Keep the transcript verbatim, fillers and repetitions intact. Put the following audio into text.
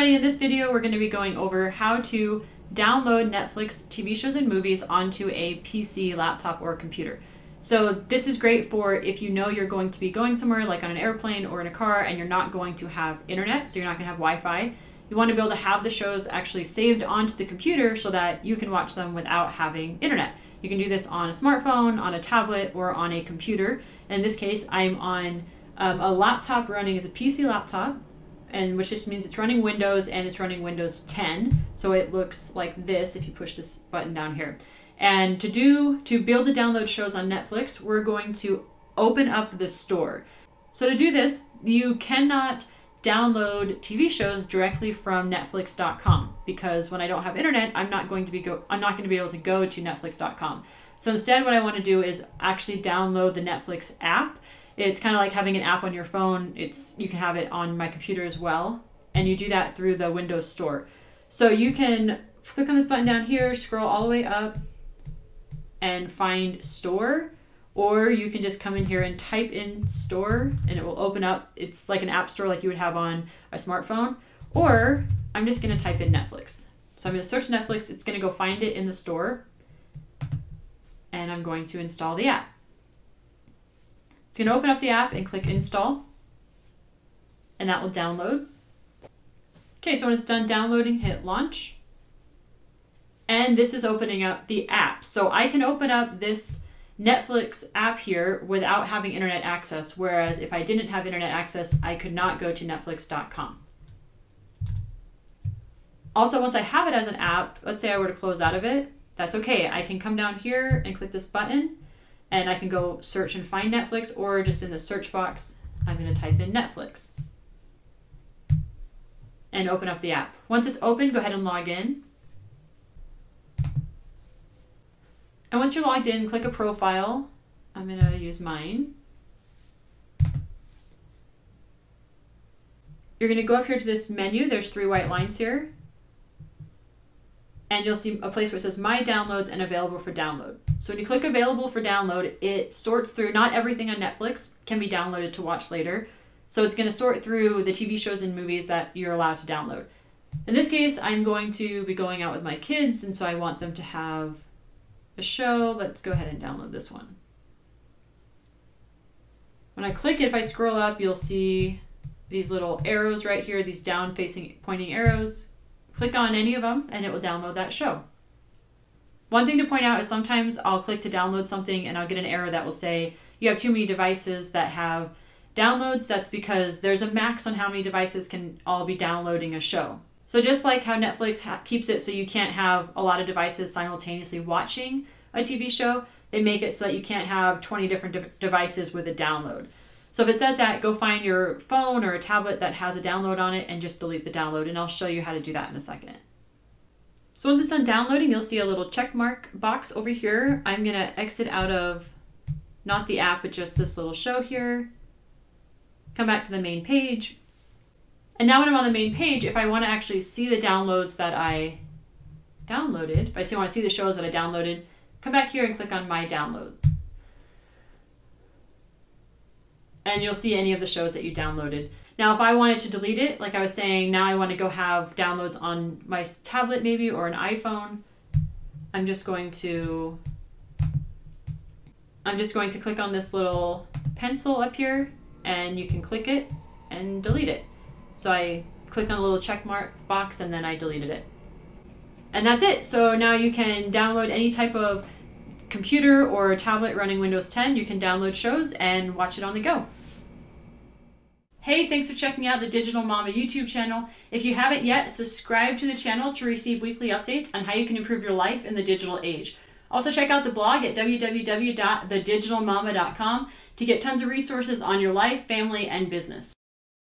everybody, in this video we're going to be going over how to download Netflix T V shows and movies onto a P C, laptop, or computer. So this is great for if you know you're going to be going somewhere, like on an airplane or in a car, and you're not going to have internet, so you're not going to have Wi-Fi. You want to be able to have the shows actually saved onto the computer so that you can watch them without having internet. You can do this on a smartphone, on a tablet, or on a computer. And in this case, I'm on um, a laptop running as a P C laptop, and which just means it's running Windows, and it's running Windows ten. So it looks like this if you push this button down here. And to do, to be able to download shows on Netflix, we're going to open up the store. So to do this, you cannot download T V shows directly from Netflix dot com, because when I don't have internet, I'm not going to be go I'm not going to be able to go to Netflix dot com. So instead, what I want to do is actually download the Netflix app. It's kind of like having an app on your phone. It's you can have it on my computer as well, and you do that through the Windows Store. So you can click on this button down here, scroll all the way up, and find Store. Or you can just come in here and type in store, and it will open up. It's like an app store like you would have on a smartphone. Or I'm just going to type in Netflix. So I'm going to search Netflix. It's going to go find it in the store. And I'm going to install the app. It's going to open up the app and click install. And that will download. Okay, so when it's done downloading, hit launch. And this is opening up the app. So I can open up this Netflix app here without having internet access, whereas if I didn't have internet access, I could not go to Netflix dot com. Also, once I have it as an app, let's say I were to close out of it, that's okay. I can come down here and click this button, and I can go search and find Netflix, or just in the search box, I'm going to type in Netflix and open up the app. Once it's open, go ahead and log in. And once you're logged in, click a profile. I'm gonna use mine. You're gonna go up here to this menu. There's three white lines here. And you'll see a place where it says My Downloads and Available for Download. So when you click Available for Download, it sorts through, not everything on Netflix can be downloaded to watch later. So it's gonna sort through the T V shows and movies that you're allowed to download. In this case, I'm going to be going out with my kids, and so I want them to have a show. Let's go ahead and download this one. When I click it, if I scroll up, you'll see these little arrows right here, these down facing pointing arrows. Click on any of them and it will download that show. One thing to point out is sometimes I'll click to download something and I'll get an error that will say you have too many devices that have downloads. That's because there's a max on how many devices can all be downloading a show. So just like how Netflix ha keeps it so you can't have a lot of devices simultaneously watching a T V show, they make it so that you can't have twenty different de devices with a download. So if it says that, go find your phone or a tablet that has a download on it and just delete the download, and I'll show you how to do that in a second. So once it's done downloading, you'll see a little check mark box over here. I'm going to exit out of not the app, but just this little show here. Come back to the main page. And now when I'm on the main page, if I want to actually see the downloads that I downloaded, if I still want to see the shows that I downloaded, come back here and click on My Downloads. And you'll see any of the shows that you downloaded. Now, if I wanted to delete it, like I was saying, now I want to go have downloads on my tablet maybe, or an iPhone. I'm just going to, I'm just going to click on this little pencil up here, and you can click it and delete it. So I clicked on a little check mark box and then I deleted it. And that's it. So now you can download any type of computer or tablet running Windows ten. You can download shows and watch it on the go. Hey, thanks for checking out the Digital Mama YouTube channel. If you haven't yet, subscribe to the channel to receive weekly updates on how you can improve your life in the digital age. Also check out the blog at w w w dot the digital mama dot com to get tons of resources on your life, family, and business.